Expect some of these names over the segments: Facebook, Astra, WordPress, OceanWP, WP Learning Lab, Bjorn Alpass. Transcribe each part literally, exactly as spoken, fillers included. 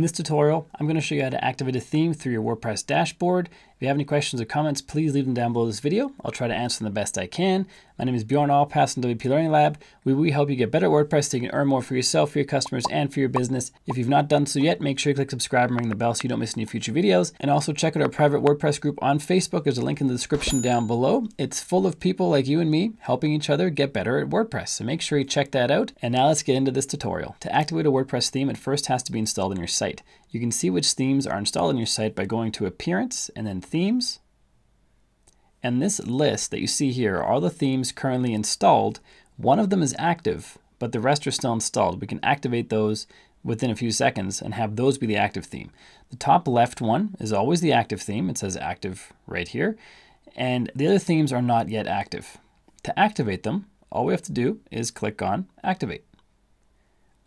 In this tutorial, I'm going to show you how to activate a theme through your WordPress dashboard. If you have any questions or comments, please leave them down below this video. I'll try to answer them the best I can. My name is Bjorn Alpass from W P Learning Lab. We, we help you get better at WordPress so you can earn more for yourself, for your customers, and for your business. If you've not done so yet, make sure you click subscribe and ring the bell so you don't miss any future videos. And also check out our private WordPress group on Facebook. There's a link in the description down below. It's full of people like you and me helping each other get better at WordPress. So make sure you check that out. And now let's get into this tutorial. To activate a WordPress theme, it first has to be installed in your site. You can see which themes are installed on your site by going to Appearance and then Themes. And this list that you see here are all the themes currently installed. One of them is active, but the rest are still installed. We can activate those within a few seconds and have those be the active theme. The top left one is always the active theme. It says active right here. And the other themes are not yet active. To activate them, all we have to do is click on Activate.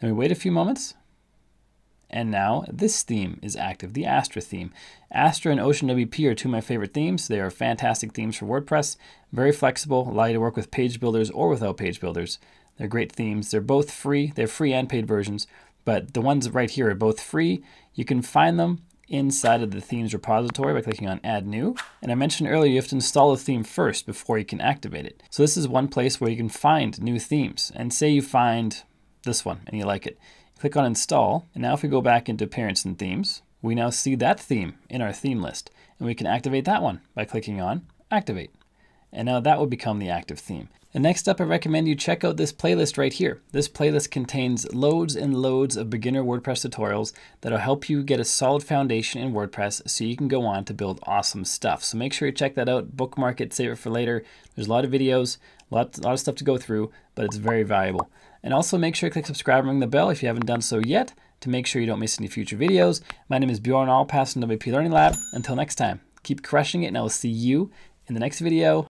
Then we wait a few moments. And now this theme is active, the Astra theme. Astra and OceanWP are two of my favorite themes. They are fantastic themes for WordPress, very flexible, allow you to work with page builders or without page builders. They're great themes. They're both free. They're free and paid versions, but the ones right here are both free. You can find them inside of the themes repository by clicking on Add New. And I mentioned earlier, you have to install a theme first before you can activate it. So this is one place where you can find new themes. And say you find this one and you like it. Click on Install, and now if we go back into Appearance and Themes, we now see that theme in our theme list, and we can activate that one by clicking on Activate. And now that will become the active theme. And next up, I recommend you check out this playlist right here. This playlist contains loads and loads of beginner WordPress tutorials that'll help you get a solid foundation in WordPress so you can go on to build awesome stuff. So make sure you check that out, bookmark it, save it for later. There's a lot of videos, a lot, a lot of stuff to go through, but it's very valuable. And also make sure you click subscribe and ring the bell if you haven't done so yet to make sure you don't miss any future videos. My name is Bjorn Alpass from W P Learning Lab. Until next time, keep crushing it, and I will see you in the next video.